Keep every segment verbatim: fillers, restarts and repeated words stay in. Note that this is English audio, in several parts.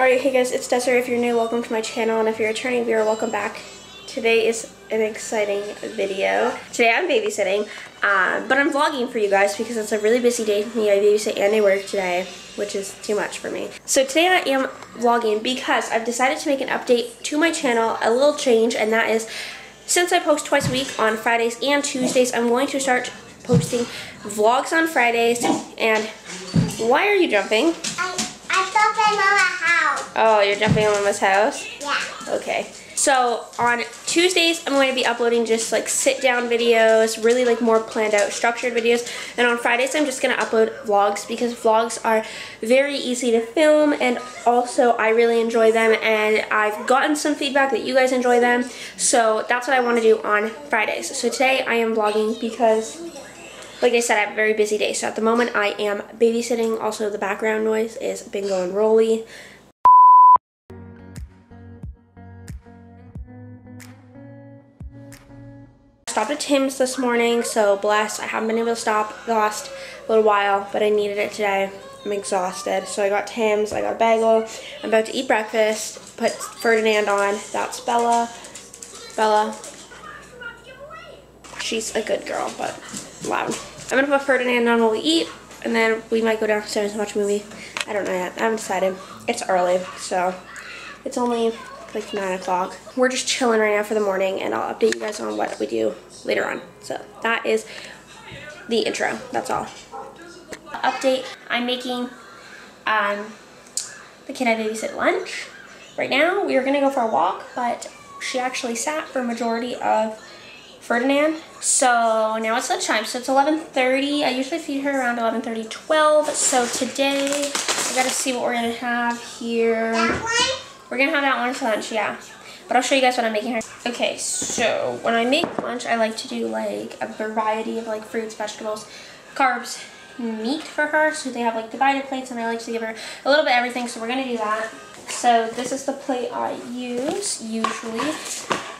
Alright, hey guys, it's Desiree. If you're new, welcome to my channel, and if you're a returning viewer, welcome back. Today is an exciting video. Today I'm babysitting, um, but I'm vlogging for you guys because it's a really busy day for me. I babysit and I work today, which is too much for me. So today I am vlogging because I've decided to make an update to my channel, a little change, and that is, since I post twice a week on Fridays and Tuesdays, I'm going to start posting vlogs on Fridays. And why are you jumping? I'm jumping on my house. Oh, you're jumping on Mama's house? Yeah. Okay. So on Tuesdays, I'm going to be uploading just like sit down videos, really like more planned out, structured videos. And on Fridays, I'm just going to upload vlogs because vlogs are very easy to film, and also I really enjoy them, and I've gotten some feedback that you guys enjoy them. So that's what I want to do on Fridays. So today I am vlogging because, like I said, I have a very busy day. So at the moment I am babysitting. Also the background noise is Bingo and Rolly. Stopped at Tim's this morning, so blessed. I haven't been able to stop the last little while, but I needed it today. I'm exhausted. So I got Tim's, I got a bagel. I'm about to eat breakfast, put Ferdinand on. That's Bella. Bella. She's a good girl, but loud. I'm gonna put Ferdinand on while we eat, and then we might go downstairs and watch a movie. I don't know yet. I haven't decided. It's early, so it's only like nine o'clock. We're just chilling right now for the morning, and I'll update you guys on what we do later on. So that is the intro. That's all. Update. I'm making um, the kid I babysit lunch right now. We were gonna go for a walk, but she actually sat for a majority of Ferdinand. So now it's lunchtime, so it's eleven thirty. I usually feed her around eleven thirty, twelve. So today, I gotta see what we're gonna have here. That one? We're gonna have that one for lunch, yeah. But I'll show you guys what I'm making her. Okay, so when I make lunch, I like to do like a variety of like fruits, vegetables, carbs, meat for her. So they have like divided plates, and I like to give her a little bit of everything, so we're gonna do that. So this is the plate I use usually.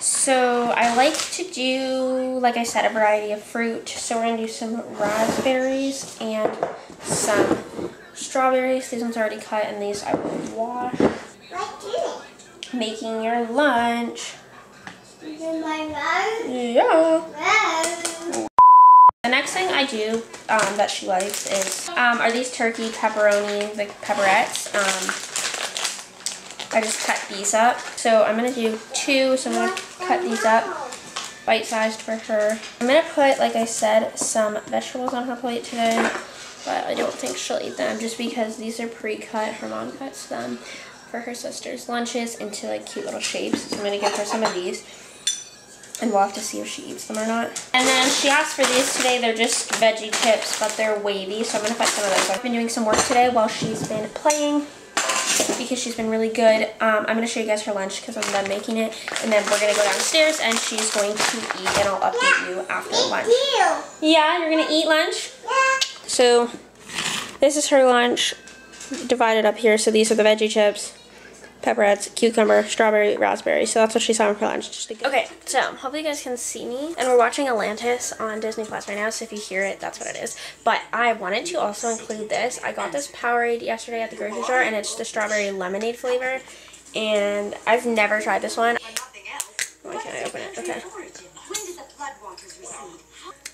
So I like to do, like I said, a variety of fruit. So we're going to do some raspberries and some strawberries. These ones are already cut, and these I will wash. What is it? Making your lunch. Making my lunch? Yeah. Lunch. The next thing I do um, that she likes is, um, are these turkey pepperoni, the pepperettes. Um, I just cut these up. So I'm gonna do two, so I'm gonna cut these up bite-sized for her. I'm gonna put, like I said, some vegetables on her plate today, but I don't think she'll eat them just because these are pre-cut. Her mom cuts them for her sister's lunches into like cute little shapes. So I'm gonna give her some of these, and we'll have to see if she eats them or not. And then she asked for these today. They're just veggie chips, but they're wavy, so I'm gonna put some of those. I've been doing some work today while she's been playing, because she's been really good. Um, I'm going to show you guys her lunch because I'm done making it. And then we're going to go downstairs and she's going to eat, and I'll update yeah, you after lunch. You. Yeah, you're going to eat lunch? Yeah. So this is her lunch divided up here. So these are the veggie chips, pepperettes, cucumber, strawberry, raspberry. So that's what she's having for lunch. Just okay, so hopefully you guys can see me. And we're watching Atlantis on Disney Plus right now, so if you hear it, that's what it is. But I wanted to also include this. I got this Powerade yesterday at the grocery store, and it's the strawberry lemonade flavor. And I've never tried this one. Why can't I open it? Okay.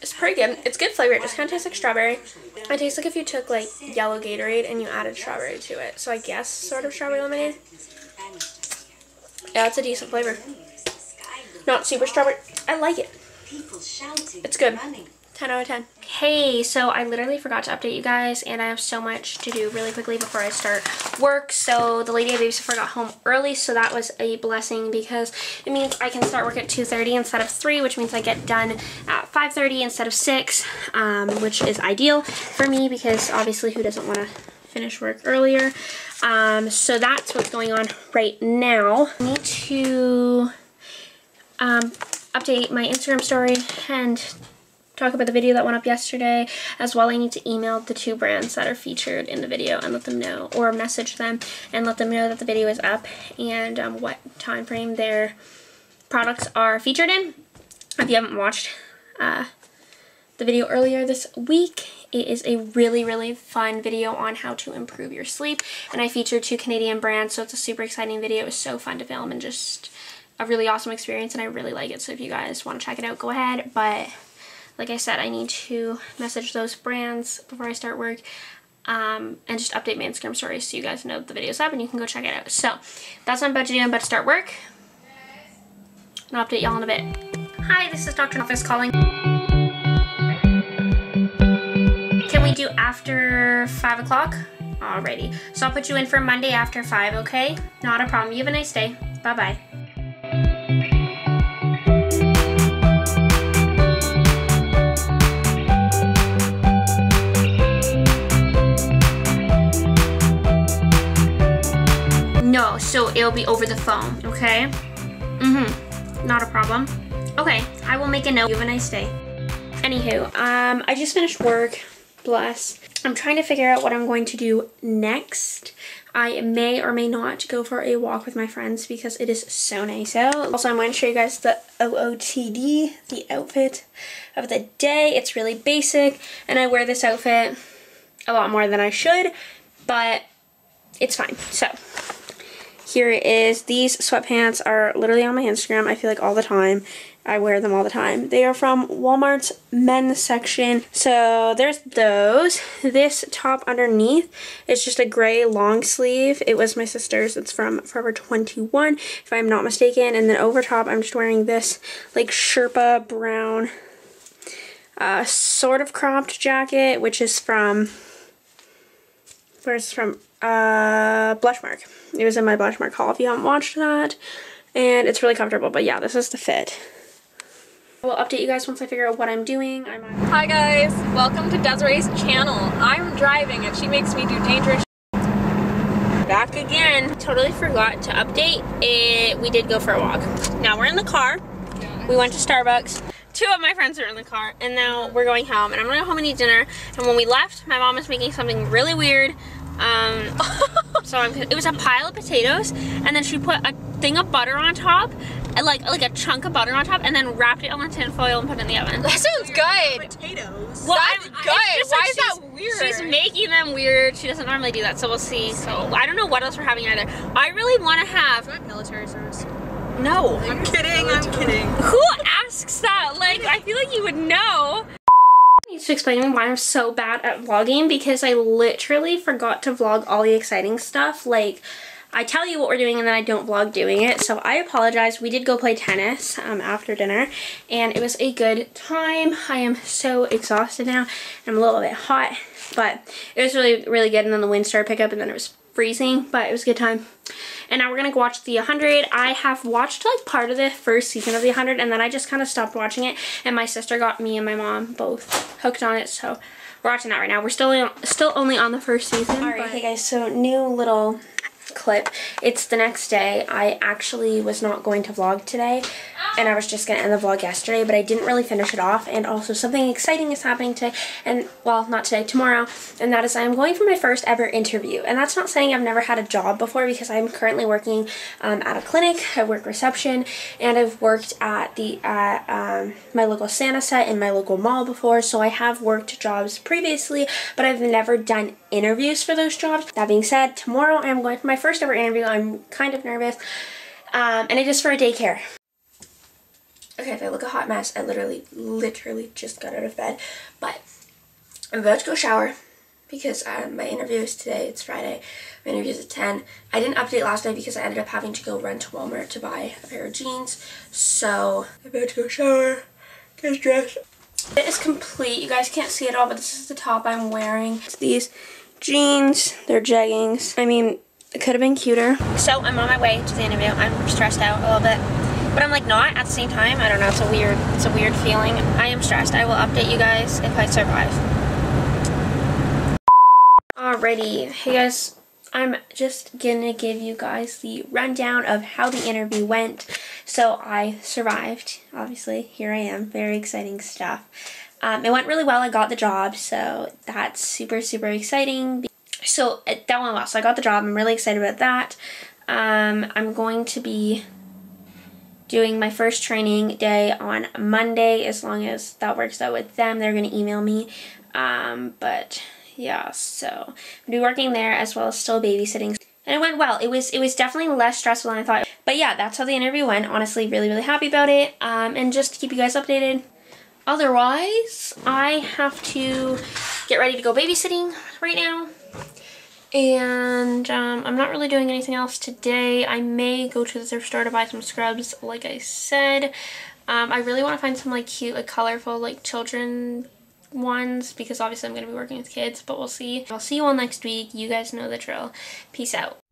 It's pretty good. It's good flavor. It just kind of tastes like strawberry. It tastes like if you took like yellow Gatorade and you added strawberry to it. So I guess sort of strawberry lemonade. Yeah, it's a decent flavor. Not super strawberry. I like it. It's good. ten out of ten. Hey, so I literally forgot to update you guys, and I have so much to do really quickly before I start work. So the lady I babysit for got home early, so that was a blessing because it means I can start work at two thirty instead of three, which means I get done at five thirty instead of six, um, which is ideal for me because obviously who doesn't want to finish work earlier. Um, so that's what's going on right now. I need to um, update my Instagram story and talk about the video that went up yesterday. As well, I need to email the two brands that are featured in the video and let them know, or message them and let them know that the video is up and um, what time frame their products are featured in. If you haven't watched uh, the video earlier this week. It is a really, really fun video on how to improve your sleep, and I feature two Canadian brands, so it's a super exciting video. It was so fun to film and just a really awesome experience, and I really like it, so if you guys want to check it out, go ahead. But like I said, I need to message those brands before I start work, um, and just update my Instagram stories so you guys know the video's up and you can go check it out. So that's what I'm about to do. I'm about to start work, and I'll update y'all in a bit. Hi, this is Doctor Office calling. Can we do after five o'clock? Alrighty. So I'll put you in for Monday after five, okay? Not a problem. You have a nice day. Bye-bye. No, so it'll be over the phone, okay? Mm-hmm. Not a problem. Okay, I will make a note. You have a nice day. Anywho, um, I just finished work. Bless. I'm trying to figure out what I'm going to do next. I may or may not go for a walk with my friends because it is so nice out. Also, I'm going to show you guys the O O T D, the outfit of the day. It's really basic, and I wear this outfit a lot more than I should, but it's fine. So here it is. These sweatpants are literally on my Instagram, I feel like, all the time. I wear them all the time. They are from Walmart's men's section. So there's those. This top underneath is just a gray long sleeve. It was my sister's. It's from Forever twenty-one, if I'm not mistaken. And then over top, I'm just wearing this like Sherpa brown uh, sort of cropped jacket, which is from, where's from? Uh, Blushmark. It was in my Blushmark haul if you haven't watched that. And it's really comfortable, but yeah, this is the fit. I will update you guys once I figure out what I'm doing. I'm Hi guys, welcome to Desiree's channel. I'm driving and she makes me do dangerous. Back again. Totally forgot to update it. We did go for a walk. Now we're in the car. Yeah. We went to Starbucks. Two of my friends are in the car, and now we're going home. And I'm gonna go home and eat dinner. And when we left, my mom was making something really weird. Um, so I'm, it was a pile of potatoes, and then she put a thing of butter on top. Like like a chunk of butter on top, and then wrapped it on tin foil and put it in the oven. That sounds good. Potatoes. Well, that's I'm, good. Like Why is that weird? She's making them weird. She doesn't normally do that, so we'll see. So I don't know what else we're having either. I really want to have. Is that military service? No. I'm kidding. I'm kidding. Who asks that? Like, I feel like you would know. To explain why I'm so bad at vlogging, because I literally forgot to vlog all the exciting stuff. Like, I tell you what we're doing and then I don't vlog doing it, so I apologize. We did go play tennis um, after dinner, and it was a good time. I am so exhausted now. I'm a little bit hot, but it was really, really good, and then the wind started picking up, and then it was freezing, but it was a good time. And now we're gonna go watch The one hundred. I have watched like part of the first season of The one hundred, and then I just kind of stopped watching it, and my sister got me and my mom both hooked on it, so we're watching that right now. We're still, still only on the first season. All right, hey guys, so new little clip. It's the next day. I actually was not going to vlog today, and I was just gonna end the vlog yesterday, but I didn't really finish it off. And also, something exciting is happening today, and well, not today, tomorrow, and that is I'm going for my first ever interview. And that's not saying I've never had a job before, because I'm currently working um, at a clinic. I work reception, and I've worked at the uh, um, my local Santa set in my local mall before, so I have worked jobs previously, but I've never done interviews for those jobs. That being said, tomorrow I'm going for my first ever interview. I'm kind of nervous, um, and it is for a daycare. Okay, if I look a hot mess, I literally, literally just got out of bed, but I'm about to go shower because um, my interview is today. It's Friday. My interview is at ten. I didn't update last night because I ended up having to go run to Walmart to buy a pair of jeans, so I'm about to go shower, get dressed. It is complete. You guys can't see it all, but this is the top I'm wearing. It's these jeans. They're jeggings. I mean, it could have been cuter. So I'm on my way to the interview. I'm stressed out a little bit, but I'm like not at the same time. I don't know, it's a weird, it's a weird feeling. I am stressed. I will update you guys if I survive. Alrighty, hey guys, I'm just gonna give you guys the rundown of how the interview went. So I survived, obviously, here I am, very exciting stuff. Um, it went really well, I got the job, so that's super, super exciting. So that went well, so I got the job, I'm really excited about that. Um, I'm going to be doing my first training day on Monday, as long as that works out with them. They're going to email me, um, but yeah, so I'm going to be working there as well as still babysitting. And it went well. It was it was definitely less stressful than I thought. But yeah, that's how the interview went. Honestly, really, really happy about it. Um, and just to keep you guys updated. Otherwise, I have to get ready to go babysitting right now. And um, I'm not really doing anything else today. I may go to the thrift store to buy some scrubs, like I said. Um, I really want to find some like cute, like colorful, like children ones, because obviously I'm going to be working with kids, but we'll see. I'll see you all next week. You guys know the drill. Peace out.